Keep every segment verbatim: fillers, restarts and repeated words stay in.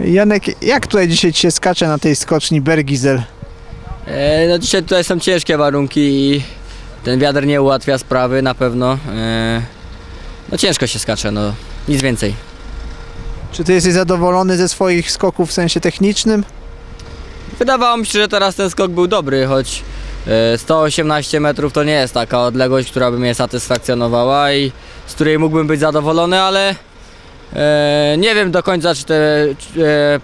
Janek, jak tutaj dzisiaj się skacze na tej skoczni Bergisel? E, no dzisiaj tutaj są ciężkie warunki i ten wiatr nie ułatwia sprawy na pewno. E, no ciężko się skacze, no nic więcej. Czy ty jesteś zadowolony ze swoich skoków w sensie technicznym? Wydawało mi się, że teraz ten skok był dobry, choć sto osiemnaście metrów to nie jest taka odległość, która by mnie satysfakcjonowała i z której mógłbym być zadowolony, ale e, nie wiem do końca, czy te e,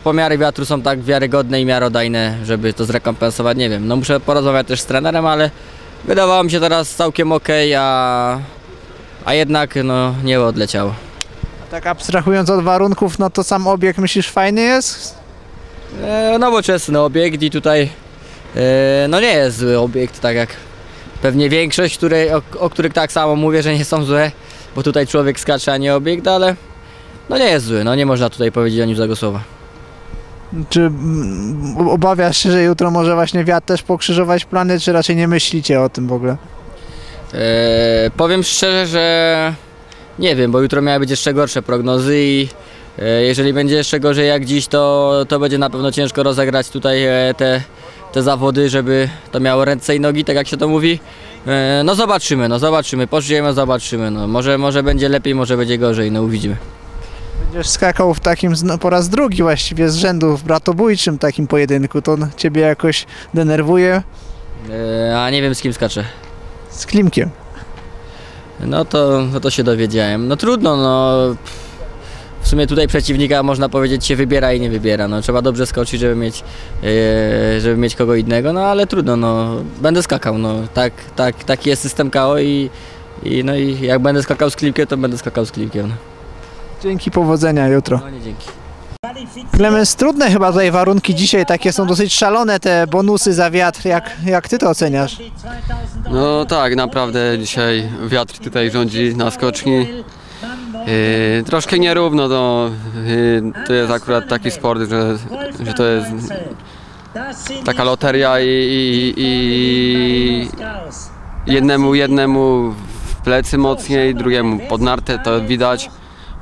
pomiary wiatru są tak wiarygodne i miarodajne, żeby to zrekompensować, nie wiem. No muszę porozmawiać też z trenerem, ale wydawało mi się teraz całkiem ok, a, a jednak no, nie odleciało. Tak abstrahując od warunków, no to sam obiekt myślisz fajny jest? E, nowoczesny obiekt i tutaj e, no nie jest zły obiekt, tak jak pewnie większość, której, o, o których tak samo mówię, że nie są złe, bo tutaj człowiek skacze, a nie obiekt, ale no nie jest zły, no nie można tutaj powiedzieć o nim złego słowa. Czy obawiasz się, że jutro może właśnie wiatr też pokrzyżować plany, czy raczej nie myślicie o tym w ogóle? E, powiem szczerze, że nie wiem, bo jutro miały być jeszcze gorsze prognozy i e, jeżeli będzie jeszcze gorzej jak dziś, to, to będzie na pewno ciężko rozegrać tutaj e, te, te zawody, żeby to miało ręce i nogi, tak jak się to mówi. E, no zobaczymy, no zobaczymy, pożyjemy, zobaczymy. No, może, może będzie lepiej, może będzie gorzej, no uwidzimy. Będziesz skakał w takim no, po raz drugi właściwie z rzędu w bratobójczym takim pojedynku, to ciebie jakoś denerwuje? E, a nie wiem, z kim skaczę. Z Klimkiem. No to, no to się dowiedziałem. No trudno, no w sumie tutaj przeciwnika można powiedzieć się wybiera i nie wybiera. No trzeba dobrze skoczyć, żeby mieć, yy, żeby mieć kogo innego, no ale trudno, no będę skakał, no tak, tak, taki jest system K O i, i no i jak będę skakał z Klimkiem, to będę skakał z Klimkiem. No. Dzięki, powodzenia jutro. No nie dzięki. Klemens, trudne chyba tutaj warunki dzisiaj, takie są dosyć szalone te bonusy za wiatr, jak, jak ty to oceniasz? No tak, naprawdę dzisiaj wiatr tutaj rządzi na skoczni, yy, troszkę nierówno, to, yy, to jest akurat taki sport, że, że to jest taka loteria i, i, i jednemu jednemu w plecy mocniej, drugiemu pod nartę, to widać.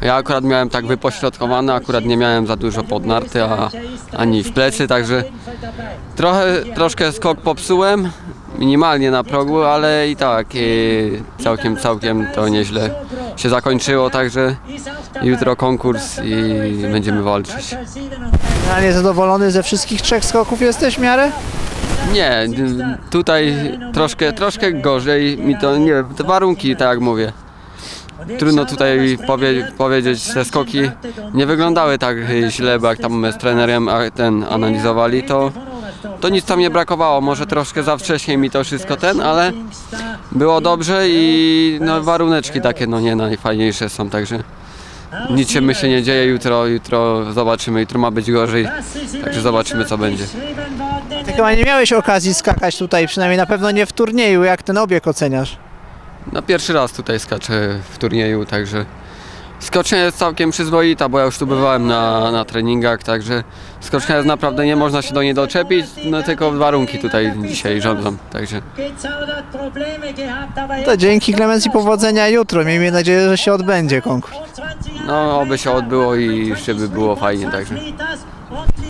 Ja akurat miałem tak wypośrodkowane, akurat nie miałem za dużo pod narty, a, ani w plecy, także trochę, troszkę skok popsułem, minimalnie na progu, ale i tak całkiem, całkiem to nieźle się zakończyło, także jutro konkurs i będziemy walczyć. A niezadowolony ze wszystkich trzech skoków jesteś w miarę? Nie, tutaj troszkę, troszkę gorzej mi to, nie wiem, te warunki, tak jak mówię. Trudno tutaj powie, powiedzieć, te skoki nie wyglądały tak źle, bo jak tam z trenerem ten analizowali, to, to nic tam nie brakowało. Może troszkę za wcześnie mi to wszystko ten, ale było dobrze i no, waruneczki takie no nie najfajniejsze są, także nic się myślę nie dzieje. Jutro, jutro zobaczymy, jutro ma być gorzej, także zobaczymy co będzie. Ty chyba nie miałeś okazji skakać tutaj, przynajmniej na pewno nie w turnieju, jak ten obieg oceniasz? No pierwszy raz tutaj skaczę w turnieju, także skocznia jest całkiem przyzwoita, bo ja już tu bywałem na, na treningach, także skocznia jest naprawdę, nie można się do niej doczepić, no tylko warunki tutaj dzisiaj rządzą, także. To dzięki Klemens i powodzenia jutro, miejmy nadzieję, że się odbędzie konkurs. No oby się odbyło i żeby było fajnie, także.